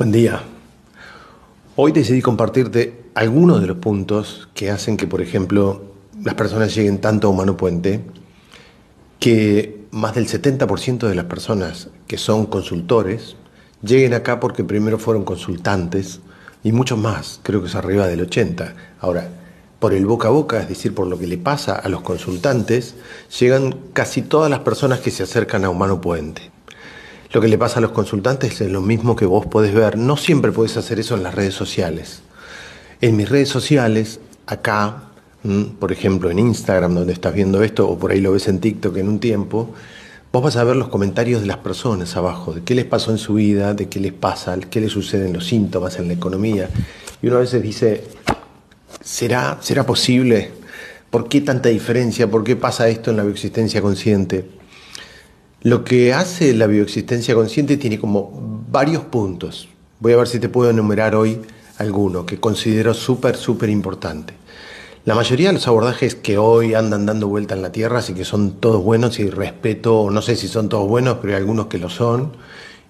Buen día. Hoy decidí compartirte algunos de los puntos que hacen que, por ejemplo, las personas lleguen tanto a Humano Puente, que más del 70% de las personas que son consultores lleguen acá porque primero fueron consultantes y muchos más, creo que es arriba del 80%. Ahora, por el boca a boca, es decir, por lo que le pasa a los consultantes, llegan casi todas las personas que se acercan a Humano Puente. Lo que le pasa a los consultantes es lo mismo que vos podés ver. No siempre podés hacer eso en las redes sociales. En mis redes sociales, acá, por ejemplo en Instagram, donde estás viendo esto, o por ahí lo ves en TikTok en un tiempo, vos vas a ver los comentarios de las personas abajo, de qué les pasó en su vida, de qué les pasa, qué les suceden los síntomas en la economía. Y uno a veces dice, ¿será posible? ¿Por qué tanta diferencia? ¿Por qué pasa esto en la bioexistencia consciente? Lo que hace la bioexistencia consciente tiene como varios puntos. Voy a ver si te puedo enumerar hoy alguno que considero súper importante. La mayoría de los abordajes que hoy andan dando vuelta en la Tierra, así que son todos buenos y respeto, no sé si son todos buenos, pero hay algunos que lo son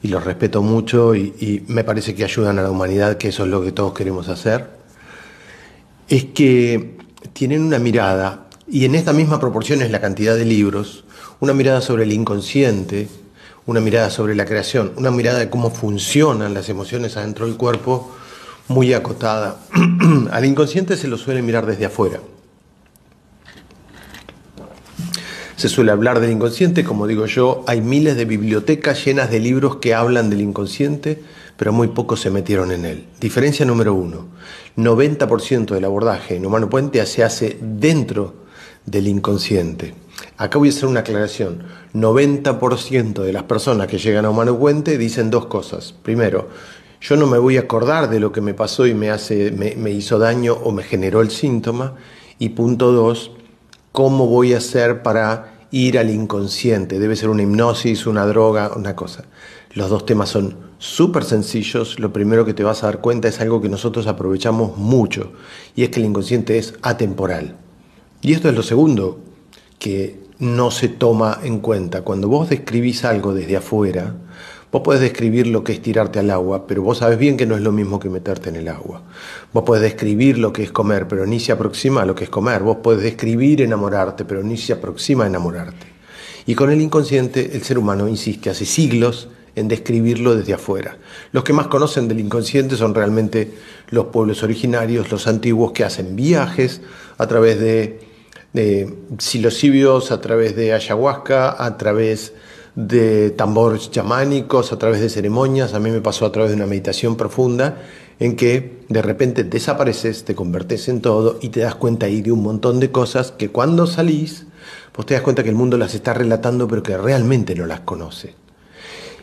y los respeto mucho y me parece que ayudan a la humanidad, que eso es lo que todos queremos hacer, es que tienen una mirada, y en esta misma proporción es la cantidad de libros, una mirada sobre el inconsciente, una mirada sobre la creación, una mirada de cómo funcionan las emociones adentro del cuerpo, muy acotada. Al inconsciente se lo suele mirar desde afuera. Se suele hablar del inconsciente, como digo yo, hay miles de bibliotecas llenas de libros que hablan del inconsciente, pero muy pocos se metieron en él. Diferencia número uno, 90% del abordaje en Humano Puente se hace dentro del inconsciente. Acá voy a hacer una aclaración. 90% de las personas que llegan a Humano Puente dicen dos cosas. Primero, yo no me voy a acordar de lo que me pasó y me hizo daño o me generó el síntoma. Y punto dos, ¿cómo voy a hacer para ir al inconsciente? Debe ser una hipnosis, una droga, una cosa. Los dos temas son súper sencillos. Lo primero que te vas a dar cuenta es algo que nosotros aprovechamos mucho. Y es que el inconsciente es atemporal. Y esto es lo segundo que no se toma en cuenta. Cuando vos describís algo desde afuera, vos podés describir lo que es tirarte al agua, pero vos sabés bien que no es lo mismo que meterte en el agua. Vos podés describir lo que es comer, pero ni se aproxima a lo que es comer. Vos podés describir enamorarte, pero ni se aproxima a enamorarte. Y con el inconsciente, el ser humano insiste hace siglos en describirlo desde afuera. Los que más conocen del inconsciente son realmente los pueblos originarios, los antiguos, que hacen viajes a través de psilocibios, a través de ayahuasca, a través de tambores chamánicos, a través de ceremonias. A mí me pasó a través de una meditación profunda en que de repente desapareces, te convertís en todo y te das cuenta ahí de un montón de cosas que cuando salís, pues te das cuenta que el mundo las está relatando pero que realmente no las conoce.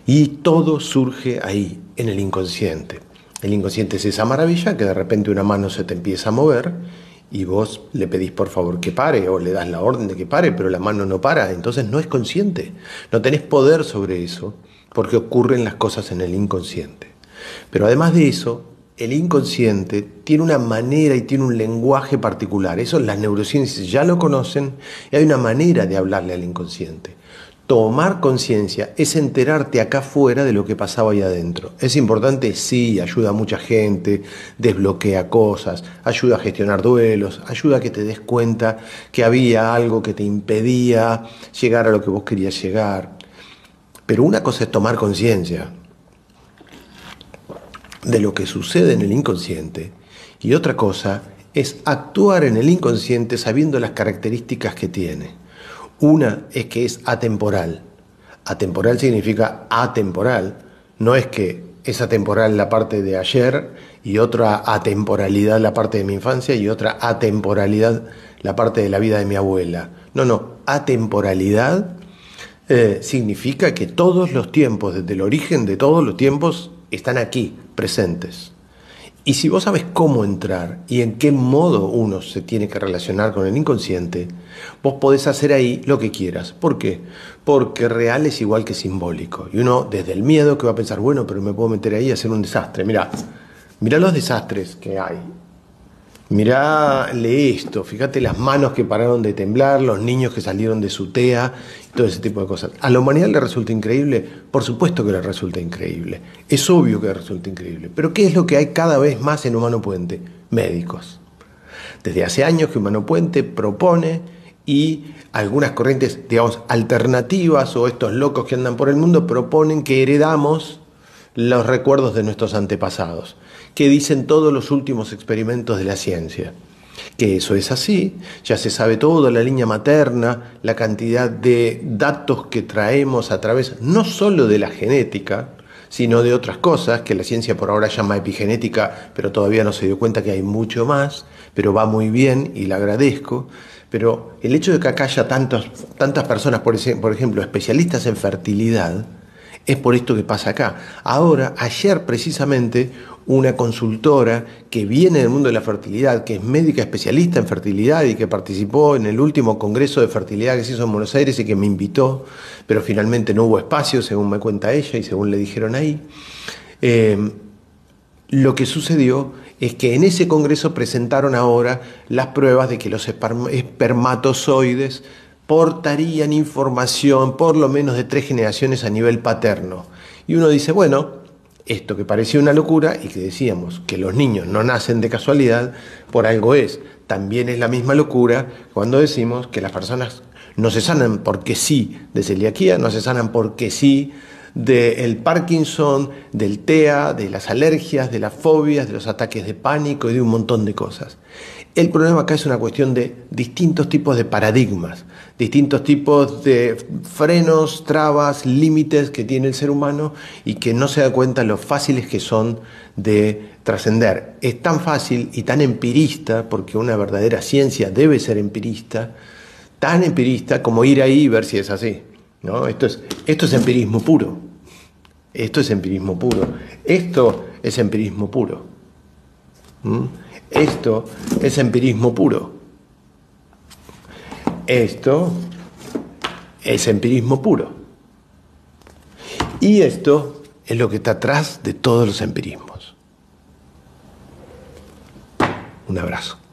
Y todo surge ahí, en el inconsciente. El inconsciente es esa maravilla que de repente una mano se te empieza a mover y vos le pedís por favor que pare o le das la orden de que pare, pero la mano no para, entonces no es consciente. No tenés poder sobre eso porque ocurren las cosas en el inconsciente. Pero además de eso, el inconsciente tiene una manera y tiene un lenguaje particular. Eso las neurociencias ya lo conocen y hay una manera de hablarle al inconsciente. Tomar conciencia es enterarte acá afuera de lo que pasaba ahí adentro. ¿Es importante? Sí, ayuda a mucha gente, desbloquea cosas, ayuda a gestionar duelos, ayuda a que te des cuenta que había algo que te impedía llegar a lo que vos querías llegar. Pero una cosa es tomar conciencia de lo que sucede en el inconsciente y otra cosa es actuar en el inconsciente sabiendo las características que tiene. Una es que es atemporal. Atemporal significa atemporal. No es que es atemporal la parte de ayer y otra atemporalidad la parte de mi infancia y otra atemporalidad la parte de la vida de mi abuela. No, no. Atemporalidad significa que todos los tiempos, desde el origen de todos los tiempos, están aquí, presentes. Y si vos sabés cómo entrar y en qué modo uno se tiene que relacionar con el inconsciente, vos podés hacer ahí lo que quieras. ¿Por qué? Porque real es igual que simbólico. Y uno, desde el miedo, que va a pensar, bueno, pero me puedo meter ahí y hacer un desastre. Mirá los desastres que hay mirá, lee esto, fíjate las manos que pararon de temblar, los niños que salieron de su TEA, todo ese tipo de cosas. ¿A la humanidad le resulta increíble? Por supuesto que le resulta increíble. Es obvio que le resulta increíble. Pero ¿qué es lo que hay cada vez más en Humano Puente? Médicos. Desde hace años que Humano Puente propone y algunas corrientes, digamos, alternativas o estos locos que andan por el mundo proponen que heredamos los recuerdos de nuestros antepasados, que dicen todos los últimos experimentos de la ciencia. Que eso es así, ya se sabe todo, la línea materna, la cantidad de datos que traemos a través no solo de la genética, sino de otras cosas que la ciencia por ahora llama epigenética, pero todavía no se dio cuenta que hay mucho más, pero va muy bien y la agradezco. Pero el hecho de que acá haya tantas personas, por ejemplo, especialistas en fertilidad, es por esto que pasa acá. Ahora, ayer precisamente, una consultora que viene del mundo de la fertilidad, que es médica especialista en fertilidad y que participó en el último congreso de fertilidad que se hizo en Buenos Aires y que me invitó, pero finalmente no hubo espacio, según me cuenta ella y según le dijeron ahí. Lo que sucedió es que en ese congreso presentaron ahora las pruebas de que los espermatozoides portarían información por lo menos de 3 generaciones a nivel paterno. Y uno dice, bueno, esto que parecía una locura y que decíamos que los niños no nacen de casualidad, por algo es. También es la misma locura cuando decimos que las personas no se sanan porque sí de celiaquía, no se sanan porque sí del Parkinson, del TEA, de las alergias, de las fobias, de los ataques de pánico y de un montón de cosas. El problema acá es una cuestión de distintos tipos de paradigmas, distintos tipos de frenos, trabas, límites que tiene el ser humano y que no se da cuenta lo fáciles que son de trascender. Es tan fácil y tan empirista, porque una verdadera ciencia debe ser empirista, tan empirista como ir ahí y ver si es así, ¿no? Esto es empirismo puro. Esto es empirismo puro. Esto es empirismo puro. Esto es empirismo puro. Esto es empirismo puro. Y esto es lo que está atrás de todos los empirismos. Un abrazo.